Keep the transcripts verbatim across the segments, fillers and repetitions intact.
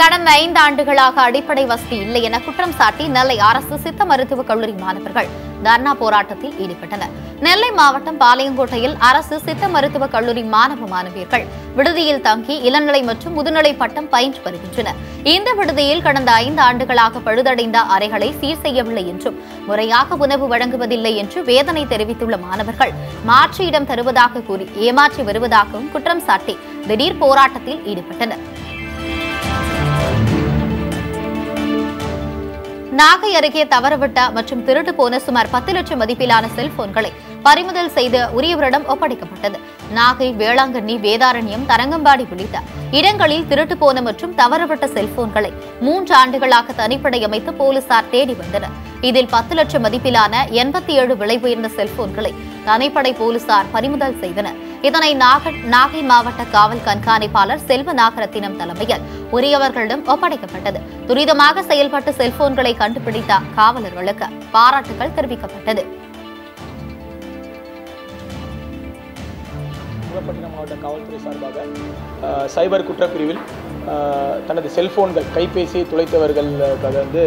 கடந்த ஐந்து ஆண்டுகளாக அடிப்படை வசதி இல்லை என குற்றம் சாட்டி நெல்லை அரசு சித்த மருத்துவக் கல்லூரி மாணவர்கள் தர்ணா போராட்டத்தில் ஈடுபட்டனர். நெல்லை மாவட்டம் பாளையங்கோட்டையில் அரசு சித்த மருத்துவக் கல்லூரி மாணவ மாணவியர்கள் விடுதியில் தங்கி இளநிலை மற்றும் முதுநிலை பட்டம் பயின்று வருகின்றனர். இந்த விடுதியில் கடந்த ஐந்து ஆண்டுகளாக பழுதடைந்த அறைகளை சீர் செய்யவில்லை என்றும் முறையாக உணவு வழங்குவதில்லை என்று வேதனை தெரிவித்துள்ள மாணவர்கள் மாற்று இடம் தருவதாக கூறி ஏமாற்றி வருவதாகவும் குற்றம் சாட்டி திடீர் போராட்டத்தில் ஈடுபட்டனர். நாகை அருகே தவறவிட்ட மற்றும் திருட்டு போன சுமார் பத்து லட்சம் மதிப்பிலான செல்போன்களை பறிமுதல் செய்து உரியவரிடம் ஒப்படைக்கப்பட்டது. நாகை, வேளாங்கண்ணி, வேதாரண்யம், தரங்கம்பாடி உள்ளிட்ட இடங்களில் திருட்டு போன மற்றும் தவறவிட்ட செல்போன்களை மூன்று ஆண்டுகளாக தனிப்படை அமைத்து போலீசார் தேடி வந்தனர். இதில் பத்து லட்சம் மதிப்பிலான எண்பத்தி ஏழு விலை உயர்ந்த செல்போன்களை தனிப்படை போலீசார் பறிமுதல் செய்தனர். இதனை நாகை மாவட்ட காவல் கண்காணிப்பாளர் செல்வ நாகரத்தினம் தலைமையில் உரியவர்களிடம் ஒப்படைக்கப்பட்டது. துரிதமாக செயல்பட்டு செல்போன்களை கண்டுபிடித்த காவலர்களுக்கு பாராட்டுகள் தெரிவிக்கப்பட்டது. நாகப்பட்டினம் மாவட்ட காவல்துறை சார்பாக சைபர் குற்றப்பிரிவில் தனது செல்போன்கள், கைபேசி துளைத்தவர்களுக்காக வந்து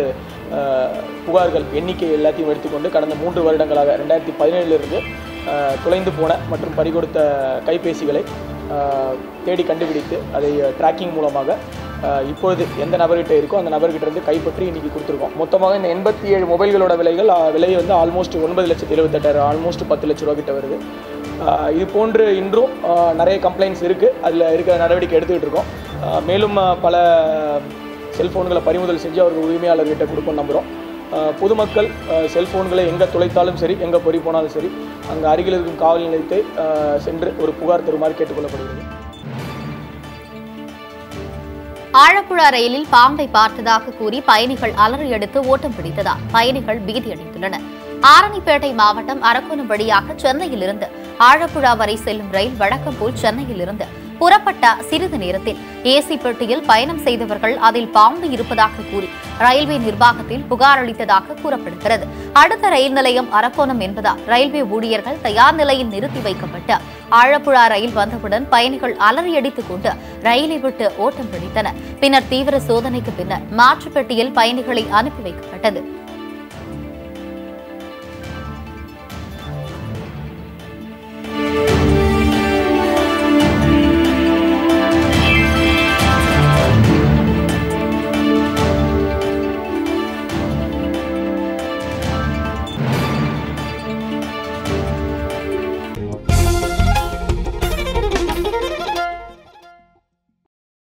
புகார்கள் எண்ணிக்கை எல்லாத்தையும் எடுத்துக்கொண்டு கடந்த மூன்று வருடங்களாக ரெண்டாயிரத்தி பதினேழுலிருந்து துளைந்து போன மற்றும் பறிகொடுத்த கைபேசிகளை தேடி கண்டுபிடித்து அதை ட்ராக்கிங் மூலமாக இப்பொழுது எந்த நபர்கிட்ட இருக்கோ அந்த நபர்கிட்ட இருந்து கைப்பற்றி இன்றைக்கி கொடுத்துருக்கோம். மொத்தமாக இந்த எண்பத்தி ஏழு மொபைல்களோட விலைகள் விலையை வந்து ஆல்மோஸ்ட் ஒன்பது லட்சத்து எழுபத்தெட்டாயிரம் ஆல்மோஸ்ட் பத்து லட்ச ரூபா கிட்ட வருது. இது போன்று இன்றும் நிறைய கம்ப்ளைண்ட்ஸ் இருக்குது. அதில் இருக்கிற நடவடிக்கை எடுத்துக்கிட்டு இருக்கோம். மேலும் பல செல்ஃபோன்களை பறிமுதல் செஞ்சு அவர்கள் உரிமையாளர்கிட்ட கொடுக்கணும்னு நம்புகிறோம். பொதுமக்கள் செல்ஃபோன்களை எங்கே தொலைத்தாலும் சரி, எங்கே பொறி போனாலும் சரி, அங்கே அருகில் இருக்கும் காவல் நிலையத்தை சென்று ஒரு புகார் தருமாறு கேட்டுக்கொள்ளப்படுகிறது. ஆழப்புழா ரயிலில் பாம்பை பார்த்ததாக கூறி பயணிகள் அலறி எடுத்து ஓட்டம் பிடித்ததால் பயணிகள் பீதியடைந்துள்ளனர். ஆரணிப்பேட்டை மாவட்டம் அரக்கோணம் வழியாக சென்னையிலிருந்து ஆழப்புழா வரை செல்லும் ரயில் வழக்கம் போல் சென்னையிலிருந்து புறப்பட்ட சிறிது நேரத்தில் ஏசி பெட்டியில் பயணம் செய்தவர்கள் அதில் பாம்பு இருப்பதாக கூறி ரயில்வே நிர்வாகத்தில் புகார் அளித்ததாக கூறப்படுகிறது. அடுத்த ரயில் நிலையம் அரக்கோணம் என்பதால் ரயில்வே ஊழியர்கள் தயார் நிலையில் நிறுத்தி வைக்கப்பட்டு ஆழப்புழா ரயில் வந்தவுடன் பயணிகள் அலறியடித்துக் கொண்டு ரயிலை விட்டு ஓட்டம் பிடித்தனர். பின்னர் தீவிர சோதனைக்கு பின்னர் மாற்றுப்பெட்டியில் பயணிகளை அனுப்பி வைக்கப்பட்டது.